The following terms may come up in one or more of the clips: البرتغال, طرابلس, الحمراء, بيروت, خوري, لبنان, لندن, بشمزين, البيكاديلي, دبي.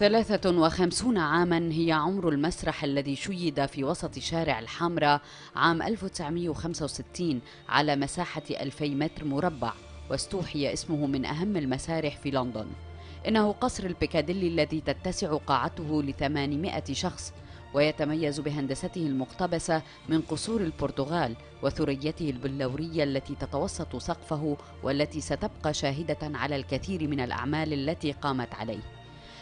53 عاماً هي عمر المسرح الذي شيد في وسط شارع الحمراء عام 1965 على مساحة 2000 متر مربع، واستوحي اسمه من أهم المسارح في لندن. إنه قصر البيكاديلي الذي تتسع قاعته ل 800 شخص، ويتميز بهندسته المقتبسة من قصور البرتغال وثريته البلورية التي تتوسط سقفه والتي ستبقى شاهدة على الكثير من الأعمال التي قامت عليه.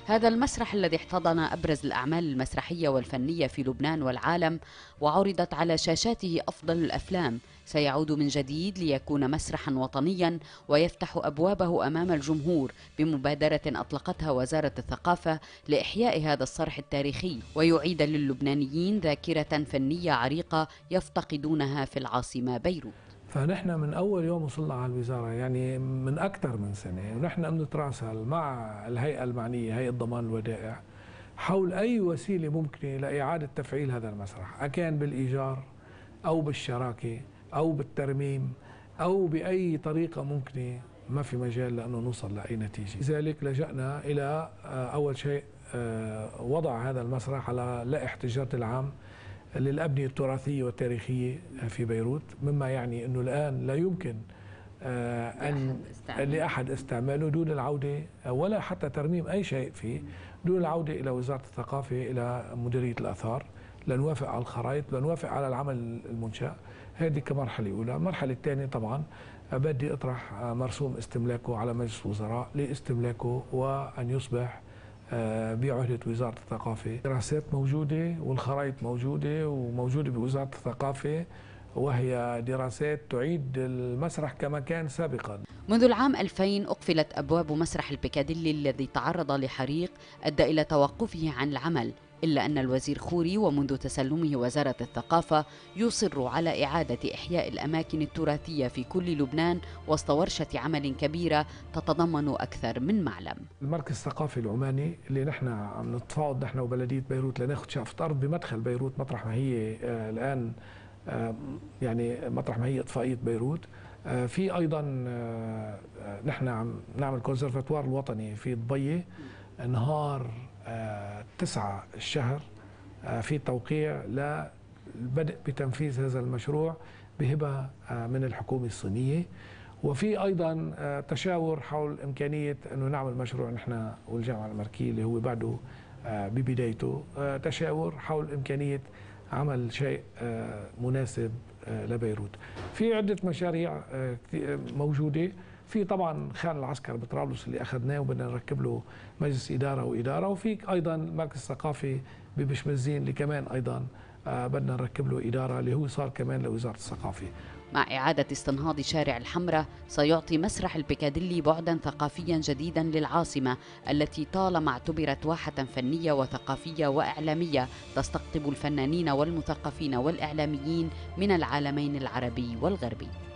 هذا المسرح الذي احتضن أبرز الأعمال المسرحية والفنية في لبنان والعالم، وعرضت على شاشاته أفضل الأفلام، سيعود من جديد ليكون مسرحا وطنيا ويفتح أبوابه أمام الجمهور بمبادرة أطلقتها وزارة الثقافة لإحياء هذا الصرح التاريخي، ويعيد للبنانيين ذاكرة فنية عريقة يفتقدونها في العاصمة بيروت. فنحن من أول يوم وصلنا على الوزارة، يعني من أكثر من سنة، ونحن بنتراسل مع الهيئة المعنية، هيئة ضمان الودائع، حول أي وسيلة ممكنة لإعادة تفعيل هذا المسرح، أكان بالإيجار أو بالشراكة أو بالترميم أو بأي طريقة ممكنة. ما في مجال لأنه نوصل لأي نتيجة، لذلك لجأنا إلى أول شيء وضع هذا المسرح على لائحة الجرد العام للأبنية التراثية والتاريخية في بيروت، مما يعني أنه الآن لا يمكن أن لأحد استعماله دون العودة، ولا حتى ترميم أي شيء فيه، دون العودة إلى وزارة الثقافة، إلى مديرية الآثار، لنوافق على الخرائط، لنوافق على العمل المنشأ. هذه كمرحلة أولى. المرحلة الثانية طبعا بدي أطرح مرسوم استملاكه على مجلس الوزراء لاستملاكه وأن يصبح بعهدة وزارة الثقافة. دراسات موجودة والخرائط موجودة وموجودة بوزارة الثقافة، وهي دراسات تعيد المسرح كما كان سابقا. منذ العام 2000 أقفلت أبواب مسرح البيكاديلي الذي تعرض لحريق أدى إلى توقفه عن العمل، إلا أن الوزير خوري ومنذ تسلمه وزارة الثقافة يصر على إعادة إحياء الأماكن التراثية في كل لبنان وسط ورشة عمل كبيرة تتضمن أكثر من معلم. المركز الثقافي العماني اللي نحن عم نتفاوض نحن وبلدية بيروت لناخد شقفة أرض بمدخل بيروت، مطرح ما هي الآن، يعني مطرح ما هي إطفائية بيروت. في أيضا نحن عم نعمل كونسرفاتوار الوطني في دبي، نهار 9 الشهر في توقيع للبدء بتنفيذ هذا المشروع بهبة من الحكومة الصينية، وفي أيضا تشاور حول إمكانية أنه نعمل مشروع نحن والجامعة الأمريكية اللي هو بعده ببدايته، تشاور حول إمكانية عمل شيء مناسب لبيروت. في عدة مشاريع موجودة، في طبعا خان العسكر بطرابلس اللي اخذناه وبدنا نركب له مجلس اداره واداره، وفي ايضا مركز ثقافي ببشمزين اللي كمان ايضا بدنا نركب له اداره اللي هو صار كمان لوزاره الثقافه. مع اعاده استنهاض شارع الحمراء سيعطي مسرح البيكاديلي بعدا ثقافيا جديدا للعاصمه التي طالما اعتبرت واحه فنيه وثقافيه واعلاميه تستقطب الفنانين والمثقفين والاعلاميين من العالمين العربي والغربي.